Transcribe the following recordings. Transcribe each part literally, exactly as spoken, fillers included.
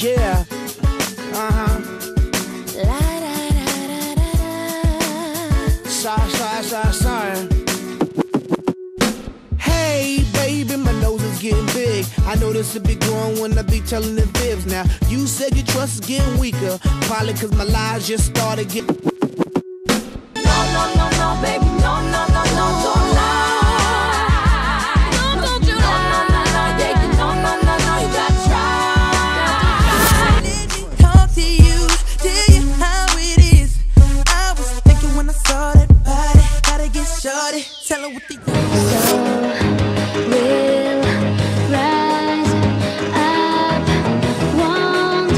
Yeah. Uh-huh. La da da da da da. Sorry, sorry, sorry, sorry. Hey, baby, my nose is getting big. I know this will be growing when I be telling the fibs. Now, you said your trust is getting weaker. Probably cause my lies just started getting. No, no, no, no, baby, no, no, no, no, don't lie. Tell her what the soul will rise up, won't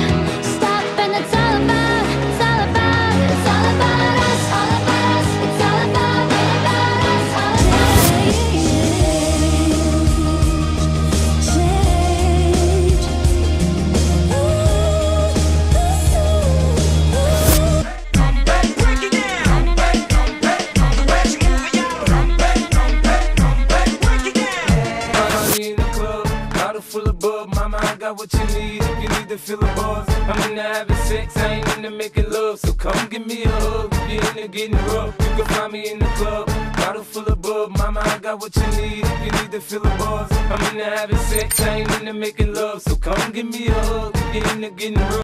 stop, and it's all about, it's all about, it's all about us, all about us, it's all about, all about us, all about us. Change, change. Ooh, ooh, ooh. What you need, if you need to feel the buzz. I'm into having sex, I ain't into making love. So come give me a hug, if you're into getting rough. You can find me in the club, bottle full of bub. Mama, I got what you need, if you need to feel the buzz. I'm into having sex, I ain't into making love. So come give me a hug, if you're into getting rough.